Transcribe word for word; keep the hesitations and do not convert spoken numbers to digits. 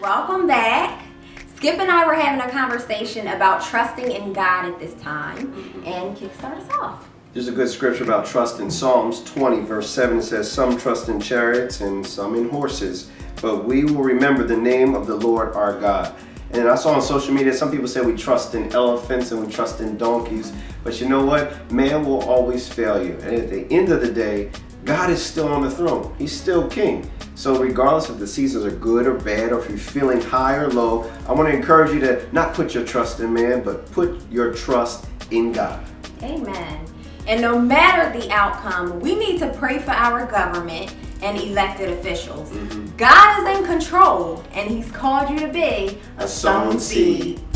Welcome back. Skip and I were having a conversation about trusting in God at this time, and kickstart us off. There's a good scripture about trust in Psalms twenty verse seven. It says, some trust in chariots and some in horses, but we will remember the name of the Lord our God. And I saw on social media, some people say we trust in elephants and we trust in donkeys, but you know what? Man will always fail you. And at the end of the day, God is still on the throne. He's still king. So regardless if the seasons are good or bad, or if you're feeling high or low, I want to encourage you to not put your trust in man, but put your trust in God. Amen. And no matter the outcome, we need to pray for our government and elected officials. Mm-hmm. God is in control, and He's called you to be a, a sown seed. seed.